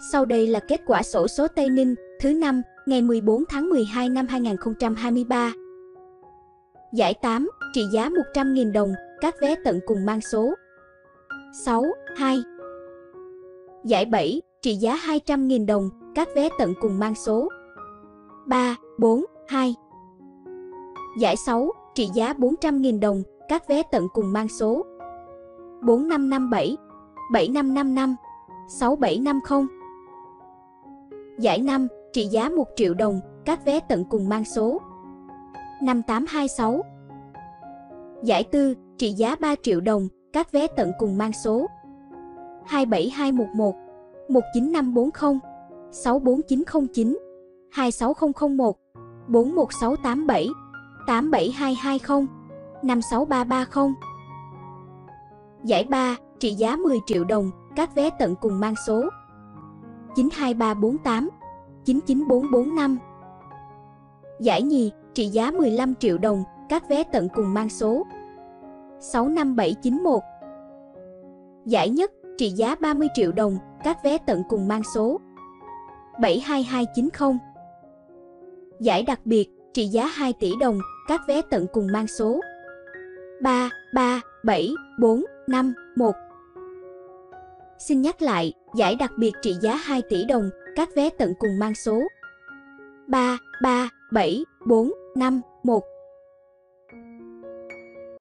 Sau đây là kết quả xổ số Tây Ninh thứ 5 ngày 14 tháng 12 năm 2023. Giải 8, trị giá 100.000 đồng, các vé tận cùng mang số 6, 2. Giải 7, trị giá 200.000 đồng, các vé tận cùng mang số 3, 4, 2. Giải 6, trị giá 400.000 đồng, các vé tận cùng mang số 4557, 7555, 6750. Giải 5, trị giá 1 triệu đồng, các vé tận cùng mang số 5826. Giải 4, trị giá 3 triệu đồng, các vé tận cùng mang số 27211, 19540, 64909, 26001, 41687, 87220, 56330. Giải 3, trị giá 10 triệu đồng, các vé tận cùng mang số 92348, 99445. Giải nhì, trị giá 15 triệu đồng, các vé tận cùng mang số 65791. Giải nhất, trị giá 30 triệu đồng, các vé tận cùng mang số 72290. Giải đặc biệt, trị giá 2 tỷ đồng, các vé tận cùng mang số 3374551. Xin nhắc lại, giải đặc biệt trị giá 2 tỷ đồng, các vé tận cùng mang số 3374551.